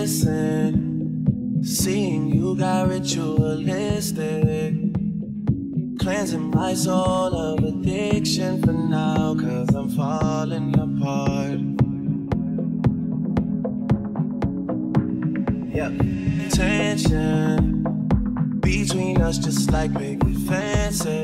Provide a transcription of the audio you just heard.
missing. Seeing you got ritualistic, cleansing my soul of addiction for now, 'cause I'm falling apart. Tension between us just like big fences.